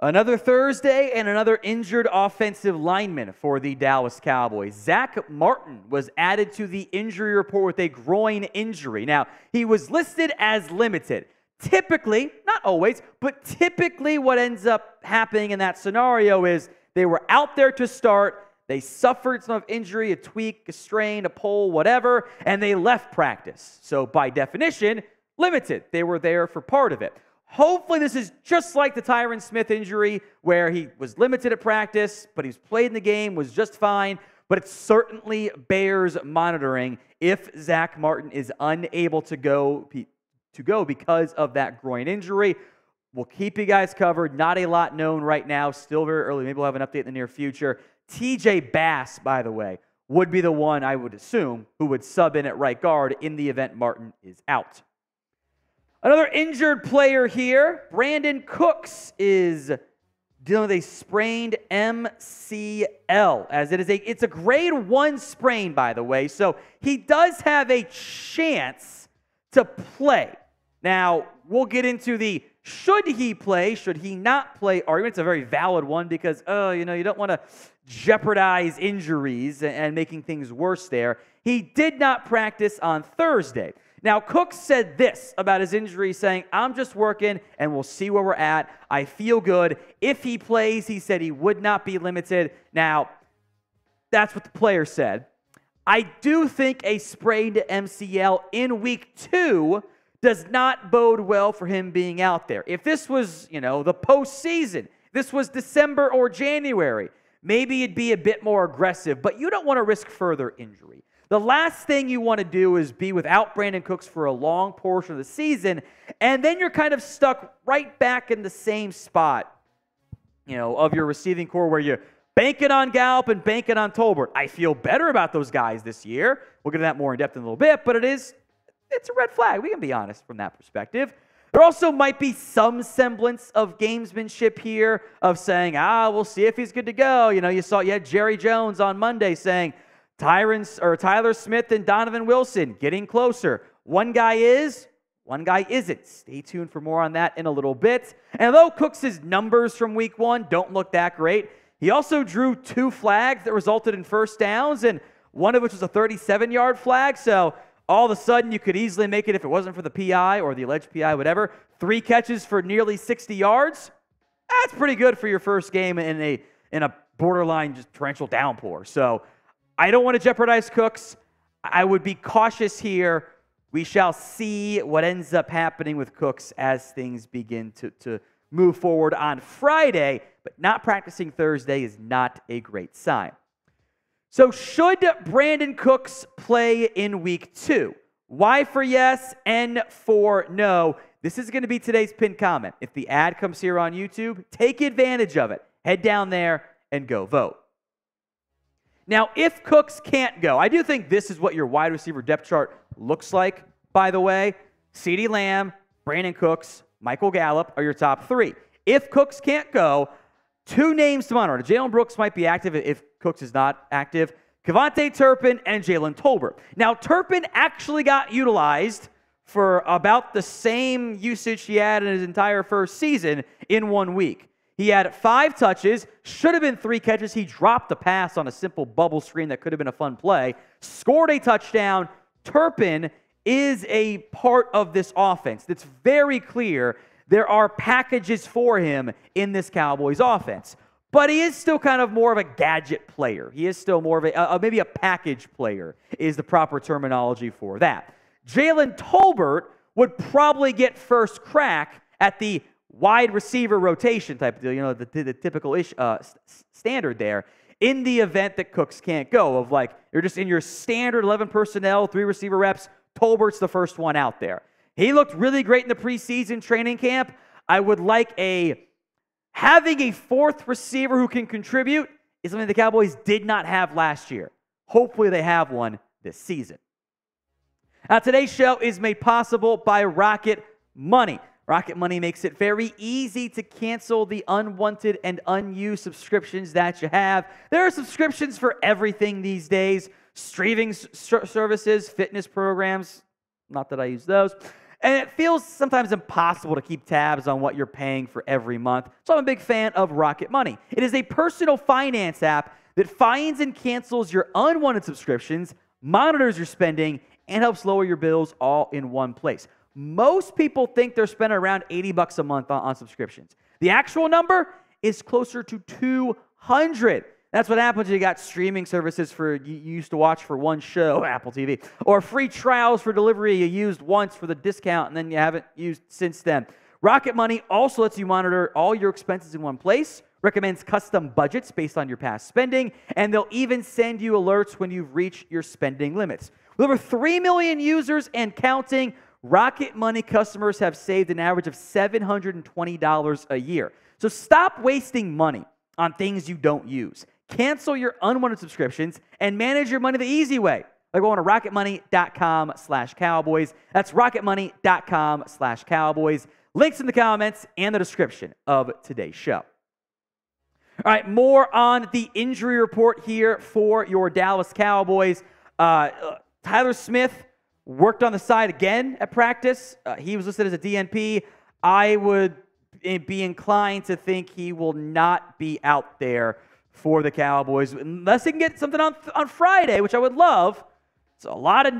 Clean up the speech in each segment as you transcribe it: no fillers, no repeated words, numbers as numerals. Another Thursday and another injured offensive lineman for the Dallas Cowboys. Zack Martin was added to the injury report with a groin injury. Now, he was listed as limited. Typically, not always, but typically what ends up happening in that scenario is they were out there to start, they suffered some injury, a tweak, a strain, a pull, whatever, and they left practice. So by definition, limited. They were there for part of it. Hopefully this is just like the Tyron Smith injury where he was limited at practice, but he's played in the game, was just fine, but it certainly bears monitoring if Zack Martin is unable to go because of that groin injury. We'll keep you guys covered. Not a lot known right now. Still very early. Maybe we'll have an update in the near future. T.J. Bass, by the way, would be the one, I would assume, who would sub in at right guard in the event Martin is out. Another injured player here, Brandin Cooks, is dealing with a sprained MCL, as it's a grade 1 sprain, by the way, so he does have a chance to play. Now, we'll get into the should he play, should he not play argument. It's a very valid one because, you don't want to jeopardize injuries and making things worse there. He did not practice on Thursday. Now, Cook said this about his injury, saying, "I'm just working, and we'll see where we're at. I feel good. If he plays," he said, "he would not be limited." Now, that's what the player said. I do think a sprained MCL in week 2 does not bode well for him being out there. If this was, the postseason, this was December or January, maybe it'd be a bit more aggressive, but you don't want to risk further injury. The last thing you want to do is be without Brandin Cooks for a long portion of the season, and then you're kind of stuck right back in the same spot, of your receiving core where you're banking on Gallup and banking on Tolbert. I feel better about those guys this year. We'll get into that more in depth in a little bit, but it's a red flag. We can be honest from that perspective. There also might be some semblance of gamesmanship here of saying, we'll see if he's good to go. You had Jerry Jones on Monday saying, Tyler Smith and Donovan Wilson getting closer. One guy is, one guy isn't. Stay tuned for more on that in a little bit. And although Cooks' numbers from week 1 don't look that great, he also drew 2 flags that resulted in first downs, and one of which was a 37-yard flag. So all of a sudden, you could easily make it, if it wasn't for the PI or the alleged PI, whatever, 3 catches for nearly 60 yards. That's pretty good for your first game in a borderline just torrential downpour. So I don't want to jeopardize Cooks. I would be cautious here. We shall see what ends up happening with Cooks as things begin to move forward on Friday, but not practicing Thursday is not a great sign. So should Brandin Cooks play in week 2? Y for yes, N for no. This is going to be today's pinned comment. If the ad comes here on YouTube, take advantage of it. Head down there and go vote. Now, if Cooks can't go, I do think this is what your wide receiver depth chart looks like, by the way. CeeDee Lamb, Brandin Cooks, Michael Gallup are your top 3. If Cooks can't go, 2 names to monitor. Jalen Brooks might be active if Cooks is not active. Kavante Turpin and Jalen Tolbert. Now, Turpin actually got utilized for about the same usage he had in his entire first season in 1 week. He had 5 touches, should have been 3 catches. He dropped the pass on a simple bubble screen that could have been a fun play, scored a touchdown. Turpin is a part of this offense. It's very clear there are packages for him in this Cowboys offense, but he is still kind of more of a gadget player. He is still more of maybe a package player is the proper terminology for that. Jalen Tolbert would probably get first crack at the wide receiver rotation type of deal, the typical standard there, in the event that Cooks can't go, of like, you're just in your standard 11 personnel, 3 receiver reps, Tolbert's the first one out there. He looked really great in the preseason training camp. I would like having a 4th receiver who can contribute is something the Cowboys did not have last year. Hopefully they have one this season. Now, today's show is made possible by Rocket Money. Rocket Money makes it very easy to cancel the unwanted and unused subscriptions that you have. There are subscriptions for everything these days. Streaming services, fitness programs, not that I use those, And it feels sometimes impossible to keep tabs on what you're paying for every month, so I'm a big fan of Rocket Money. It is a personal finance app that finds and cancels your unwanted subscriptions, monitors your spending, and helps lower your bills all in one place. Most people think they're spending around $80 a month on subscriptions. The actual number is closer to 200. That's what happens when you got streaming services for you used to watch for one show, Apple TV, or free trials for delivery you used once for the discount and then you haven't used since then. Rocket Money also lets you monitor all your expenses in one place, recommends custom budgets based on your past spending, and they'll even send you alerts when you've reached your spending limits. With over 3 million users and counting, Rocket Money customers have saved an average of $720 a year. So stop wasting money on things you don't use. Cancel your unwanted subscriptions and manage your money the easy way. Like going to rocketmoney.com/cowboys. That's rocketmoney.com/cowboys. Links in the comments and the description of today's show. All right, more on the injury report here for your Dallas Cowboys. Tyler Smith worked on the side again at practice. He was listed as a DNP. I would be inclined to think he will not be out there for the Cowboys unless he can get something on Friday, which I would love. It's a lot of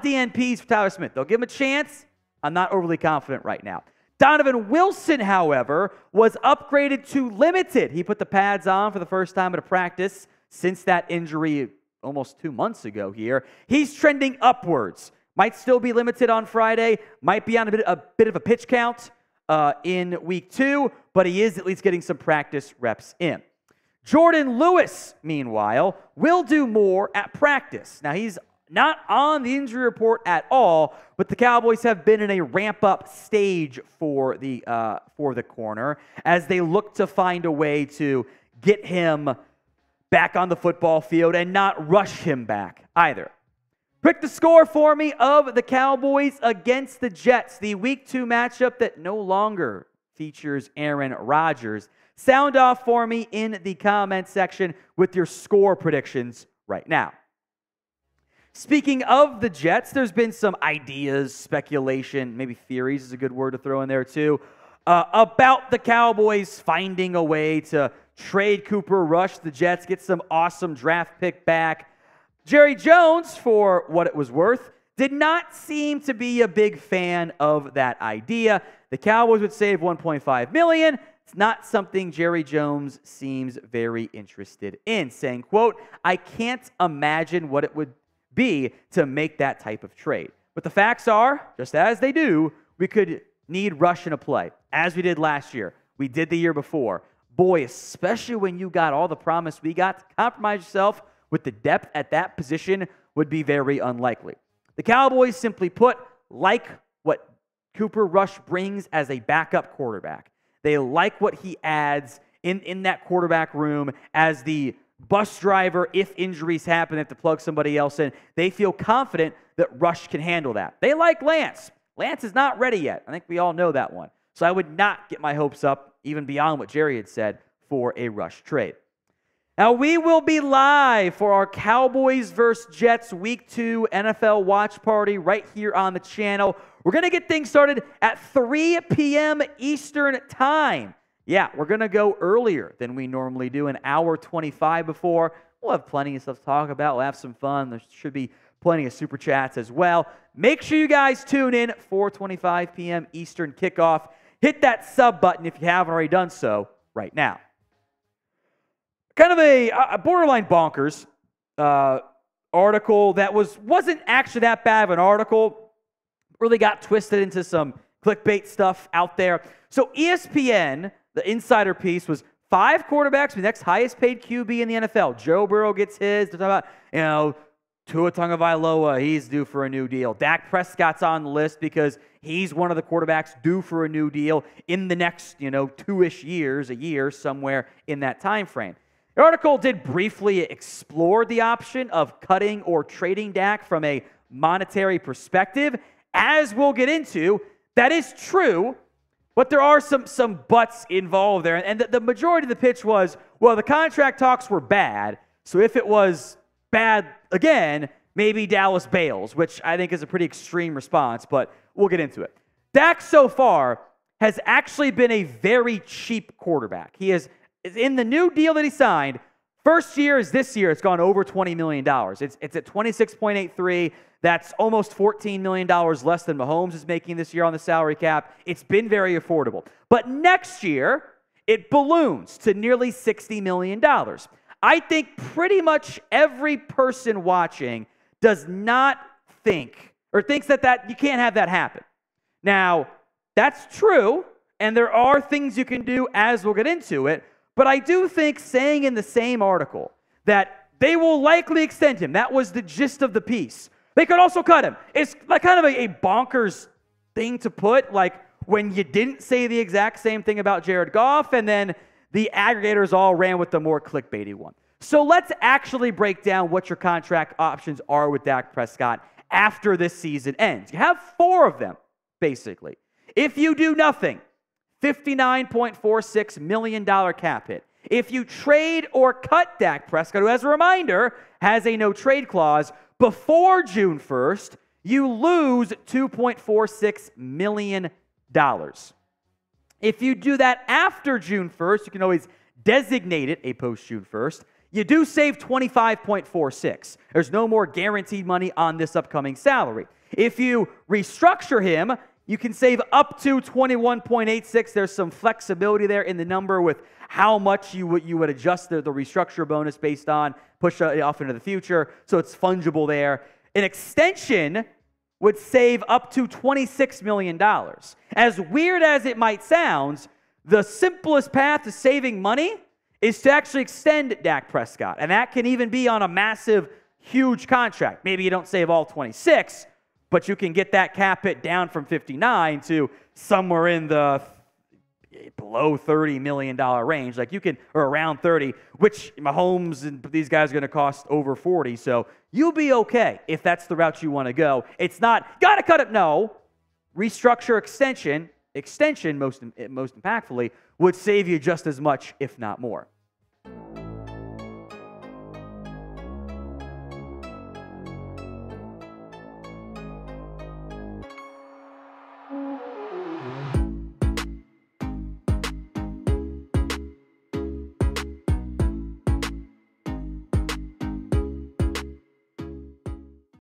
DNPs for Tyler Smith. They'll give him a chance. I'm not overly confident right now. Donovan Wilson, however, was upgraded to limited. He put the pads on for the first time at a practice since that injury almost 2 months ago here. He's trending upwards. Might still be limited on Friday. Might be on a bit of a pitch count in week 2, but he is at least getting some practice reps in. Jordan Lewis, meanwhile, will do more at practice. Now, he's not on the injury report at all, but the Cowboys have been in a ramp-up stage for the corner as they look to find a way to get him back on the football field and not rush him back either. Pick the score for me of the Cowboys against the Jets, the Week 2 matchup that no longer features Aaron Rodgers. Sound off for me in the comment section with your score predictions right now. Speaking of the Jets, there's been some ideas, speculation, maybe theories is a good word to throw in there too, about the Cowboys finding a way to trade Cooper Rush, the Jets, get some awesome draft pick back. Jerry Jones, for what it was worth, did not seem to be a big fan of that idea. The Cowboys would save $1.5 million. It's not something Jerry Jones seems very interested in, saying, quote, "I can't imagine what it would be to make that type of trade. But the facts are, just as they do, we could need Rush in a play, as we did last year. We did the year before. Boy, especially when you got all the promise we got, to compromise yourself with the depth at that position would be very unlikely." The Cowboys, simply put, like what Cooper Rush brings as a backup quarterback. They like what he adds in that quarterback room as the bus driver. If injuries happen, they have to plug somebody else in. They feel confident that Rush can handle that. They like Lance. Lance is not ready yet. I think we all know that one. So I would not get my hopes up, even beyond what Jerry had said, for a Rush trade. Now, we will be live for our Cowboys vs. Jets Week 2 NFL watch party right here on the channel. We're going to get things started at 3 p.m. Eastern time. Yeah, we're going to go earlier than we normally do, an hour 25 before. We'll have plenty of stuff to talk about. We'll have some fun. There should be plenty of super chats as well. Make sure you guys tune in, 4:25 p.m. Eastern kickoff. Hit that sub button if you haven't already done so right now. Kind of a borderline bonkers article that wasn't actually that bad of an article. Really got twisted into some clickbait stuff out there. So ESPN, the insider piece, was 5 quarterbacks, the next highest paid QB in the NFL. Joe Burrow gets his. They're talking about, you know, Tua Tagovailoa, he's due for a new deal. Dak Prescott's on the list because he's one of the quarterbacks due for a new deal in the next, you know, 2-ish years, somewhere in that time frame. The article did briefly explore the option of cutting or trading Dak from a monetary perspective. As we'll get into, that is true, but there are some buts involved there. And the majority of the pitch was, well, the contract talks were bad, so if it was bad again, Maybe Dallas bails, which I think is a pretty extreme response, but we'll get into it. Dak so far has actually been a very cheap quarterback. He is in the new deal that he signed. First year is this year. It's gone over $20 million. It's at $26.83. That's almost $14 million less than Mahomes is making this year on the salary cap. It's been very affordable. But next year, it balloons to nearly $60 million. I think pretty much every person watching does not think or thinks that you can't have that happen. Now, that's true, and there are things you can do as we'll get into it, but I do think saying in the same article that they will likely extend him, that was the gist of the piece. They could also cut him. It's like kind of a bonkers thing to put, like when you didn't say the exact same thing about Jared Goff, and then the aggregators all ran with the more clickbaity one. So let's actually break down what your contract options are with Dak Prescott after this season ends. You have four of them, basically. If you do nothing, $59.46 million cap hit. If you trade or cut Dak Prescott, who, as a reminder, has a no-trade clause, before June 1st, you lose $2.46 million. If you do that after June 1st, you can always designate it a post-June 1st, you do save $25.46. There's no more guaranteed money on this upcoming salary. If you restructure him, you can save up to $21.86. There's some flexibility there in the number with how much you would adjust the restructure bonus based on, push it off into the future, so it's fungible there. An extension would save up to $26 million. As weird as it might sound, the simplest path to saving money is to actually extend Dak Prescott, and that can even be on a massive, huge contract. Maybe you don't save all 26, but you can get that cap hit down from 59 to somewhere in the below $30 million range, like you can, or around 30, which Mahomes and these guys are going to cost over 40. So you'll be okay if that's the route you want to go. It's not gotta cut it. No, restructure, extension most impactfully would save you just as much, if not more.